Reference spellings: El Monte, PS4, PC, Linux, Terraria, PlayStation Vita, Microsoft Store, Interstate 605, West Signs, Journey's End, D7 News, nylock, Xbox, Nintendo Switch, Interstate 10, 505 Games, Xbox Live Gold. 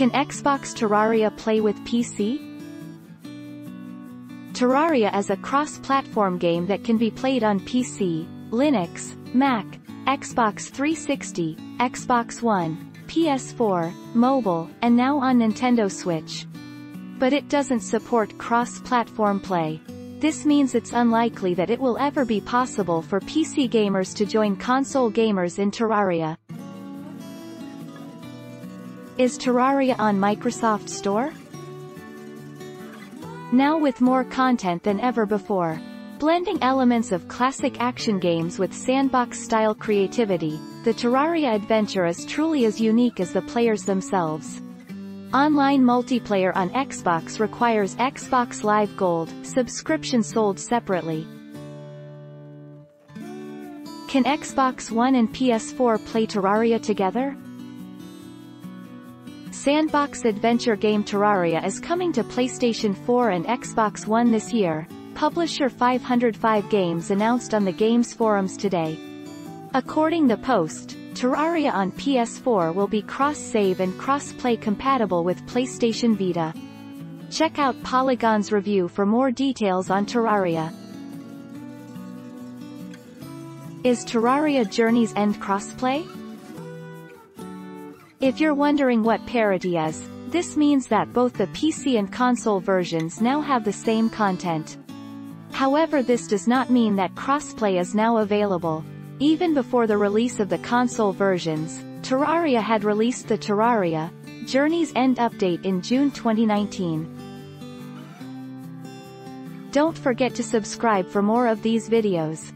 Can Xbox Terraria play with PC? Terraria is a cross-platform game that can be played on PC, Linux, Mac, Xbox 360, Xbox One, PS4, mobile, and now on Nintendo Switch. But it doesn't support cross-platform play. This means it's unlikely that it will ever be possible for PC gamers to join console gamers in Terraria. Is Terraria on Microsoft Store? Now with more content than ever before. Blending elements of classic action games with sandbox-style creativity, the Terraria adventure is truly as unique as the players themselves. Online multiplayer on Xbox requires Xbox Live Gold, subscription sold separately. Can Xbox One and PS4 play Terraria together? Sandbox adventure game Terraria is coming to PlayStation 4 and Xbox One this year, publisher 505 Games announced on the game's forums today. According to the Post, Terraria on PS4 will be cross-save and cross-play compatible with PlayStation Vita. Check out Polygon's review for more details on Terraria. Is Terraria Journey's End cross-play? If you're wondering what parity is, this means that both the PC and console versions now have the same content. However, this does not mean that cross-play is now available. Even before the release of the console versions, Terraria had released the Terraria Journey's End update in June 2019. Don't forget to subscribe for more of these videos.